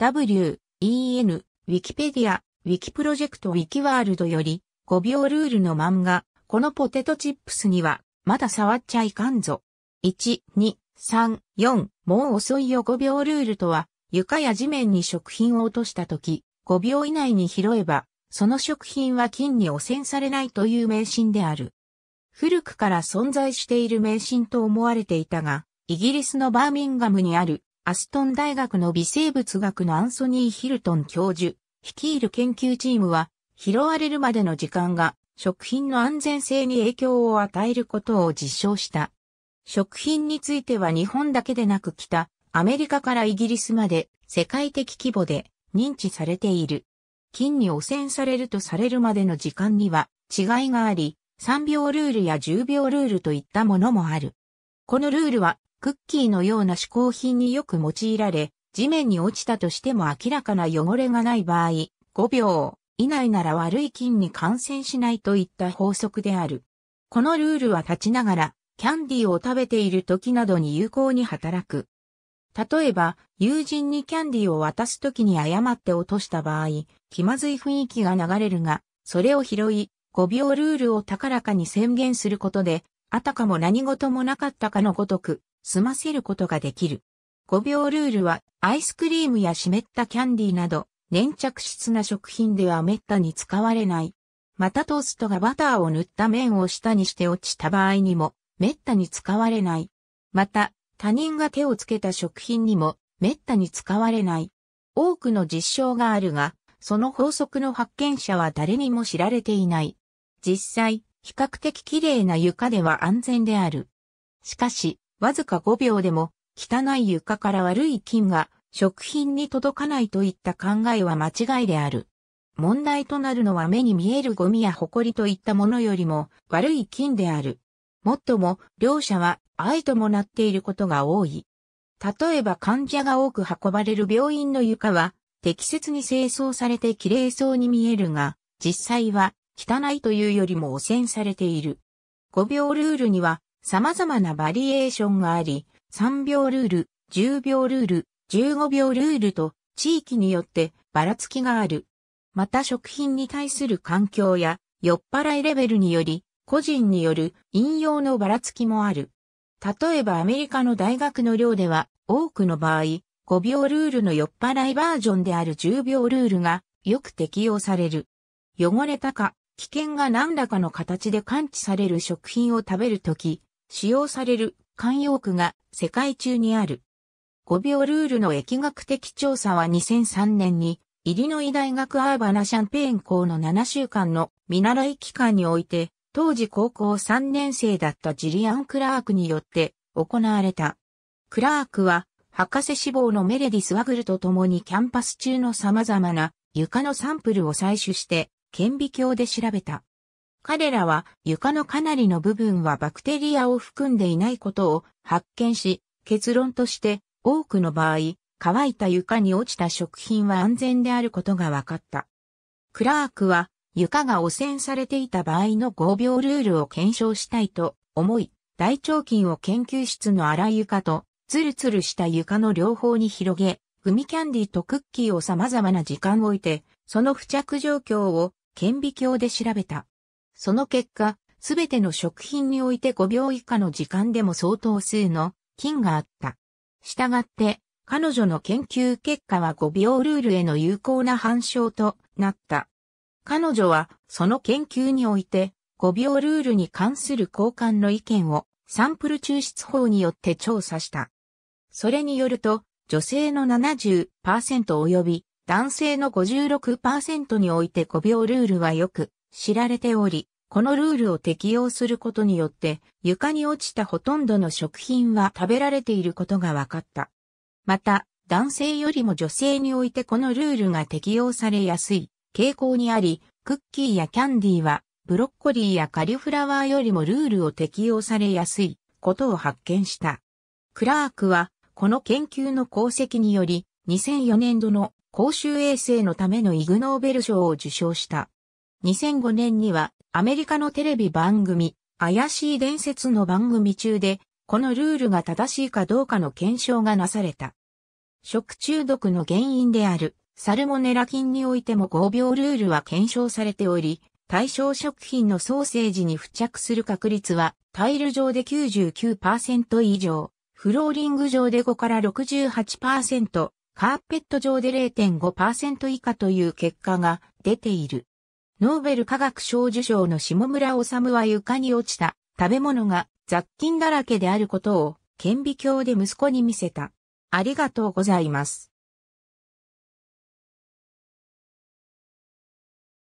WEN、Wikipedia、Wikiproject、Wikiworldより、5秒ルールの漫画、このポテトチップスには、まだ触っちゃいかんぞ。1、2、3、4、もう遅いよ。5秒ルールとは、床や地面に食品を落としたとき、5秒以内に拾えば、その食品は金に汚染されないという迷信である。古くから存在している迷信と思われていたが、イギリスのバーミンガムにあるアストン大学の微生物学のアンソニー・ヒルトン教授、率いる研究チームは、拾われるまでの時間が食品の安全性に影響を与えることを実証した。食品については日本だけでなく北、アメリカからイギリスまで世界的規模で認知されている。金に汚染されるとされるまでの時間には違いがあり、3秒ルールや10秒ルールといったものもある。このルールはクッキーのような嗜好品によく用いられ、地面に落ちたとしても明らかな汚れがない場合、5秒以内なら悪い菌に感染しないといった法則である。このルールは立ちながら、キャンディーを食べている時などに有効に働く。例えば、友人にキャンディーを渡す時に誤って落とした場合、気まずい雰囲気が流れるが、それを拾い、5秒ルールを高らかに宣言することで、あたかも何事もなかったかのごとく、済ませることができる。5秒ルールは、アイスクリームや湿ったキャンディーなど、粘着質な食品では滅多に使われない。またトーストがバターを塗った面を下にして落ちた場合にも、滅多に使われない。また、他人が手をつけた食品にも、滅多に使われない。多くの実証があるが、その法則の発見者は誰にも知られていない。実際、比較的綺麗な床では安全である。しかし、わずか5秒でも、汚い床から悪い菌が食品に届かないといった考えは間違いである。問題となるのは目に見えるゴミやホコリといったものよりも悪い菌である。もっとも、両者は相伴っていることが多い。例えば患者が多く運ばれる病院の床は、適切に清掃されて綺麗そうに見えるが、実際は、汚いというよりも汚染されている。5秒ルールには様々なバリエーションがあり、3秒ルール、10秒ルール、15秒ルールと地域によってばらつきがある。また食品に対する環境や酔っ払いレベルにより、個人による飲用のばらつきもある。例えばアメリカの大学の寮では多くの場合、5秒ルールの酔っ払いバージョンである10秒ルールがよく適用される。汚れたか、危険が何らかの形で感知される食品を食べるとき、使用される慣用句が世界中にある。5秒ルールの疫学的調査は2003年に、イリノイ大学アーバナシャンペーン校の7週間の見習い期間において、当時高校3年生だったジリアン・クラークによって行われた。クラークは、博士志望のメレディス・ワグルと共にキャンパス中の様々な床のサンプルを採取して、顕微鏡で調べた。彼らは床のかなりの部分はバクテリアを含んでいないことを発見し、結論として多くの場合、乾いた床に落ちた食品は安全であることが分かった。クラークは床が汚染されていた場合の5秒ルールを検証したいと思い、大腸菌を研究室の荒い床とツルツルした床の両方に広げ、グミキャンディとクッキーを様々な時間置いて、その付着状況を顕微鏡で調べた。その結果、すべての食品において5秒以下の時間でも相当数の菌があった。したがって、彼女の研究結果は5秒ルールへの有効な反証となった。彼女は、その研究において、5秒ルールに関する交換の意見をサンプル抽出法によって調査した。それによると、女性の 70% 及び、男性の 56% において5秒ルールはよく知られており、このルールを適用することによって床に落ちたほとんどの食品は食べられていることが分かった。また、男性よりも女性においてこのルールが適用されやすい傾向にあり、クッキーやキャンディーはブロッコリーやカリフラワーよりもルールを適用されやすいことを発見した。クラークはこの研究の功績により2004年度の公衆衛生のためのイグ・ノーベル賞を受賞した。2005年にはアメリカのテレビ番組、怪しい伝説の番組中で、このルールが正しいかどうかの検証がなされた。食中毒の原因であるサルモネラ菌においても5秒ルールは検証されており、対象食品のソーセージに付着する確率はタイル上で 99% 以上、フローリング上で5から 68%、カーペット上で 0.5% 以下という結果が出ている。ノーベル化学賞受賞の下村修は床に落ちた食べ物が雑菌だらけであることを顕微鏡で息子に見せた。ありがとうございます。